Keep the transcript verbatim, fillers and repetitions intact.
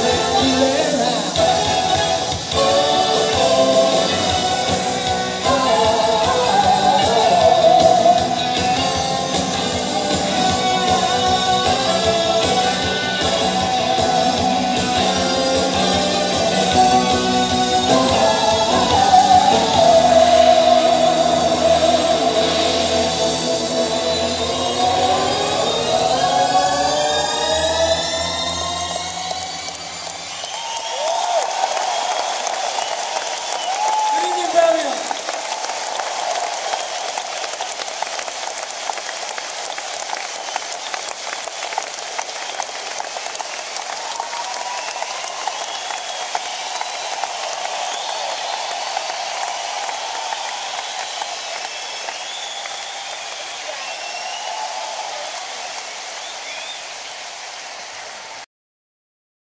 I